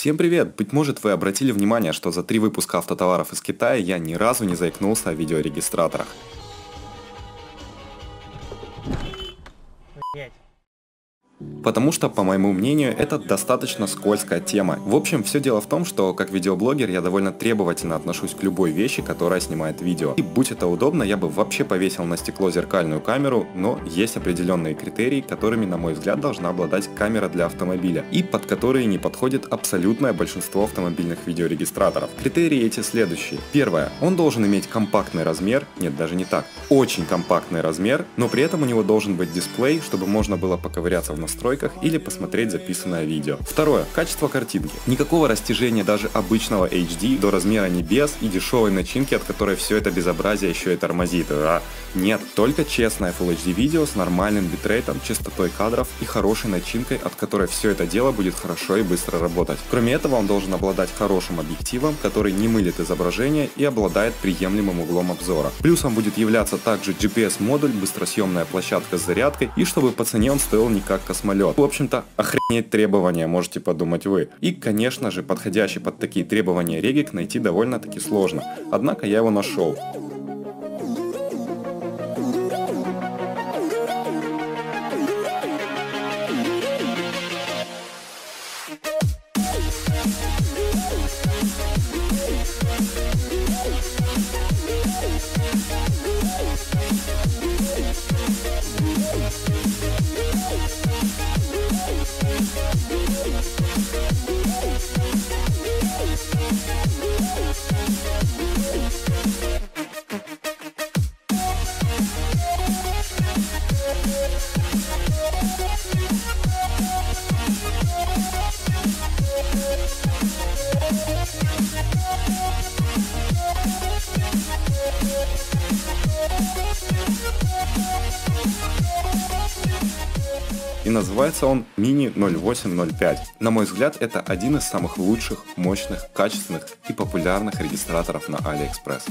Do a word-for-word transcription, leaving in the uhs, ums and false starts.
Всем привет! Быть может, вы обратили внимание, что за три выпуска автотоваров из Китая я ни разу не заикнулся о видеорегистраторах. Потому что, по моему мнению, это достаточно скользкая тема. В общем, все дело в том, что как видеоблогер я довольно требовательно отношусь к любой вещи, которая снимает видео. И будь это удобно, я бы вообще повесил на стекло зеркальную камеру, но есть определенные критерии, которыми, на мой взгляд, должна обладать камера для автомобиля, и под которые не подходит абсолютное большинство автомобильных видеорегистраторов. Критерии эти следующие. Первое. Он должен иметь компактный размер, нет, даже не так, очень компактный размер, но при этом у него должен быть дисплей, чтобы можно было поковыряться в настройках или посмотреть записанное видео. Второе. Качество картинки. Никакого растяжения даже обычного эйч ди до размера небес и дешевой начинки, от которой все это безобразие еще и тормозит. А нет, только честное Full эйч ди видео с нормальным битрейтом, частотой кадров и хорошей начинкой, от которой все это дело будет хорошо и быстро работать. Кроме этого, он должен обладать хорошим объективом, который не мылит изображение и обладает приемлемым углом обзора. Плюсом будет являться также джи пи эс-модуль, быстросъемная площадка с зарядкой и чтобы по цене он стоил не как космолет. В общем-то, охренеть требования, можете подумать вы. И, конечно же, подходящий под такие требования регик найти довольно-таки сложно. Однако я его нашел. И называется он Mini ноль восемь ноль пять. На мой взгляд, это один из самых лучших, мощных, качественных и популярных регистраторов на Aliexpress.